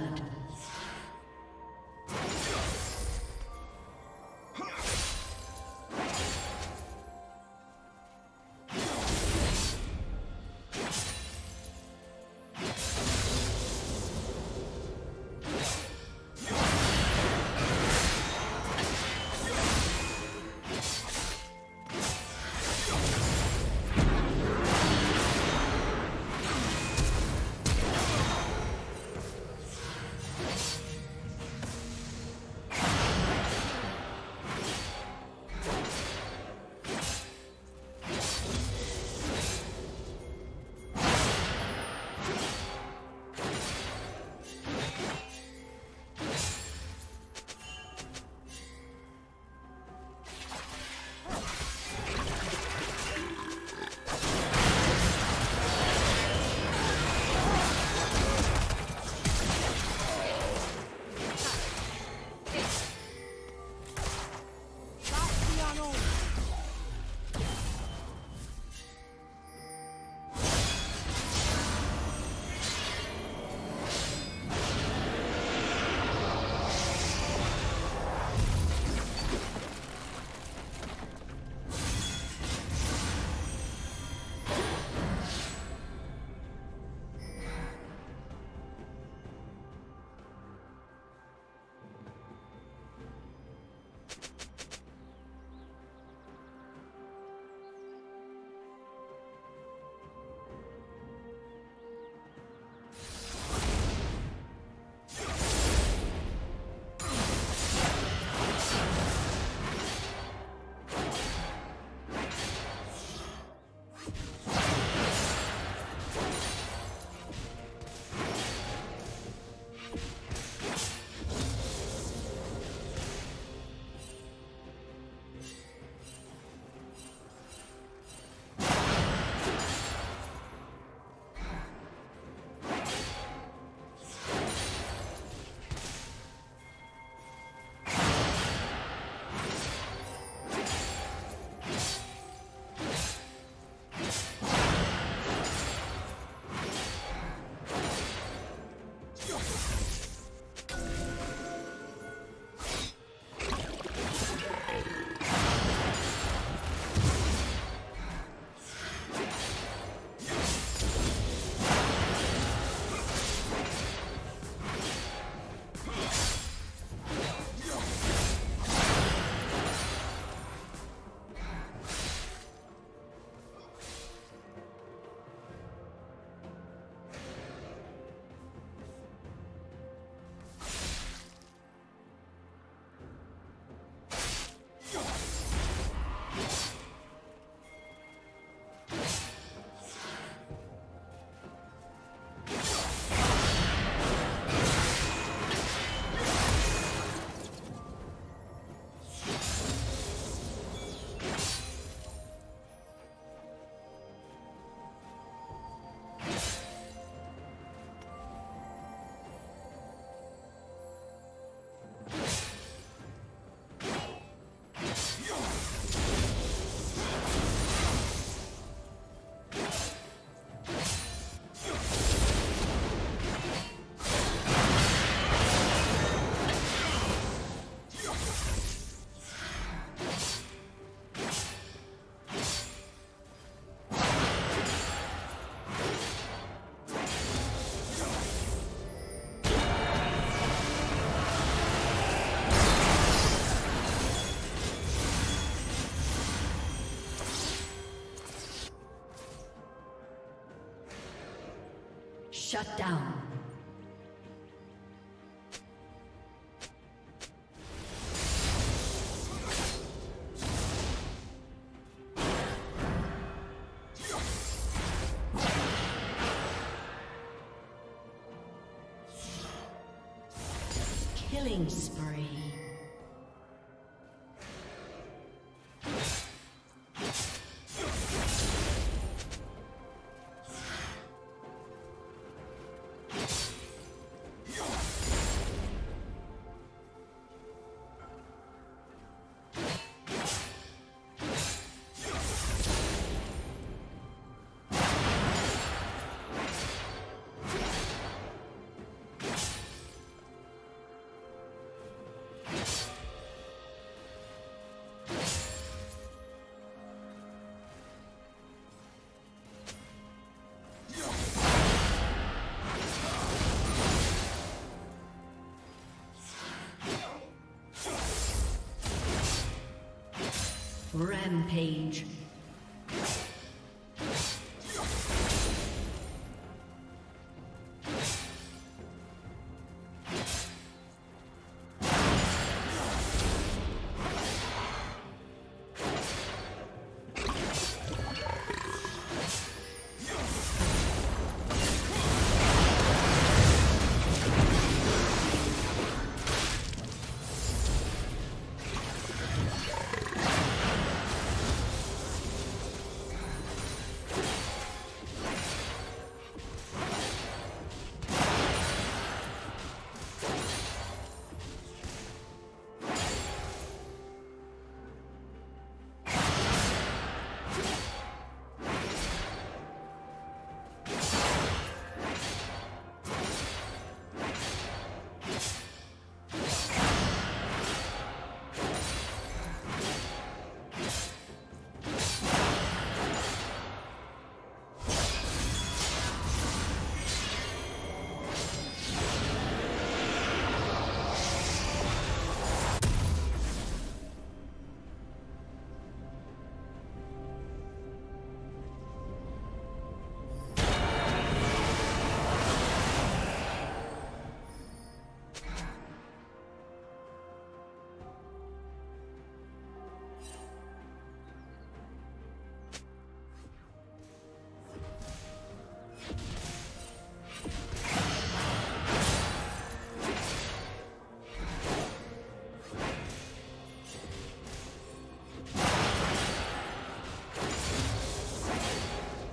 blood. Shut down. Killing spree. Rampage.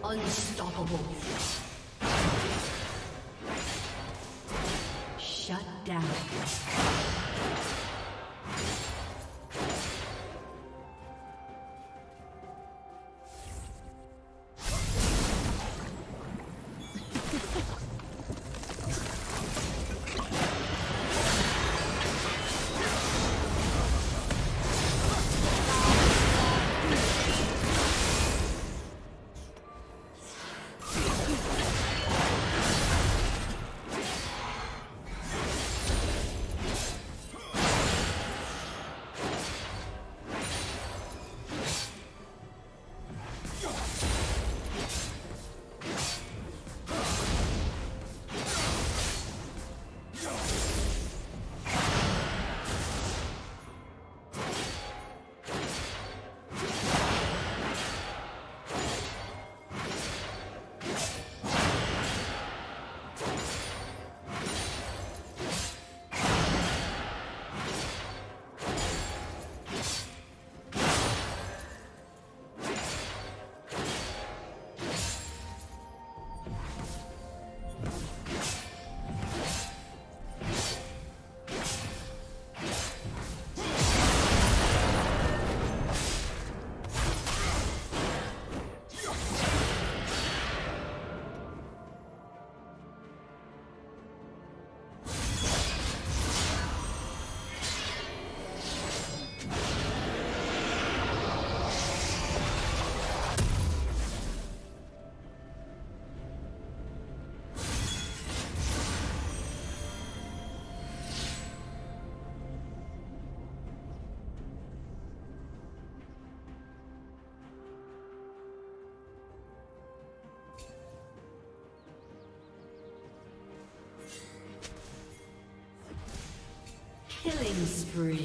Unstoppable. Shut down. Killing spree.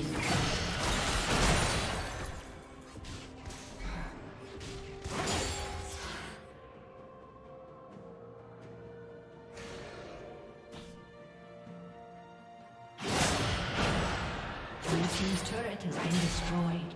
Blue team's turret has been destroyed.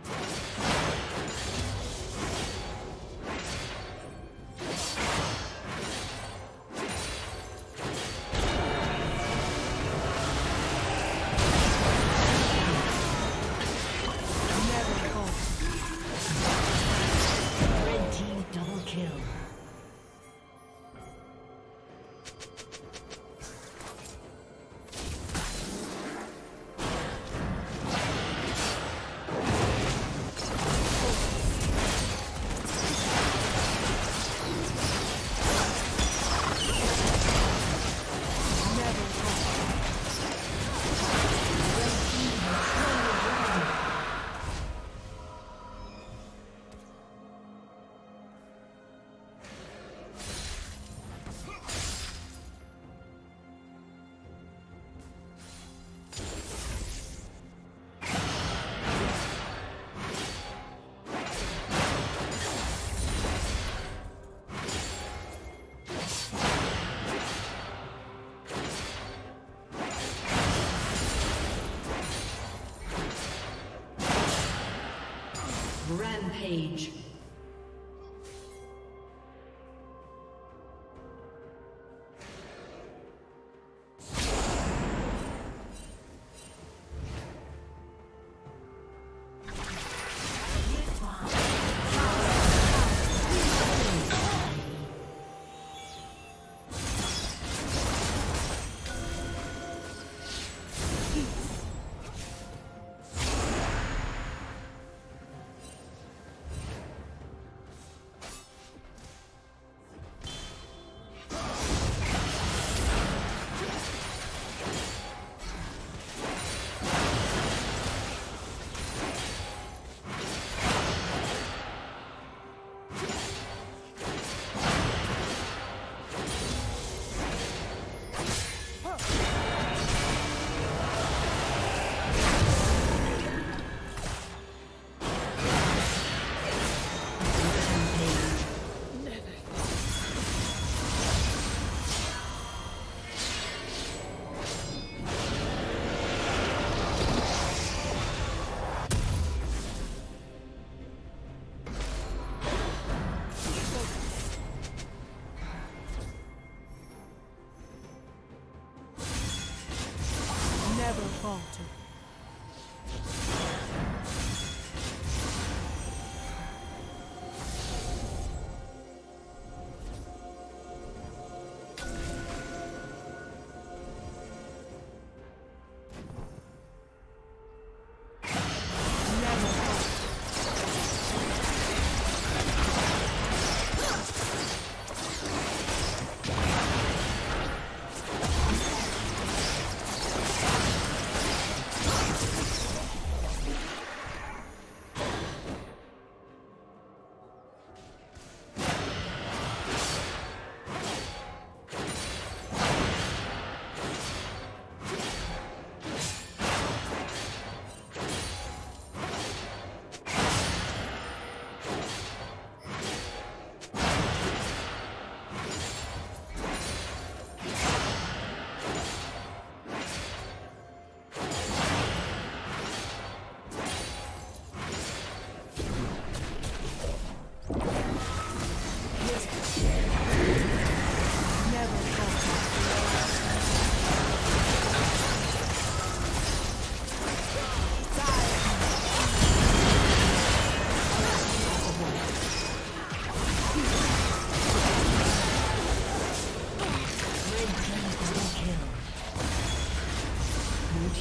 Rampage.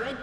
Red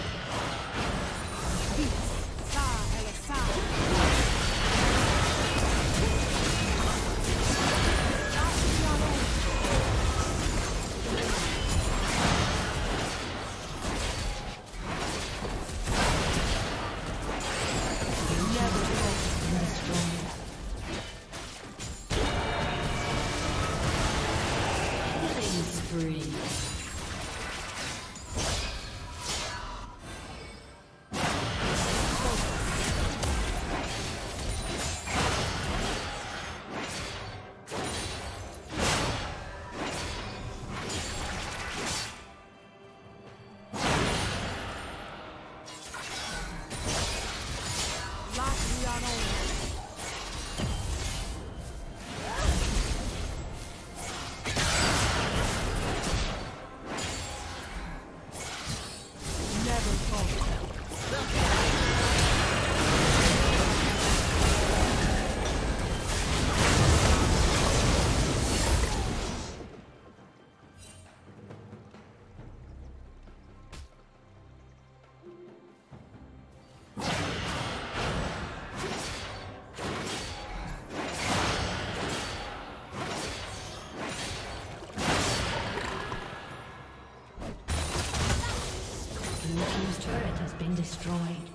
spree. Destroyed.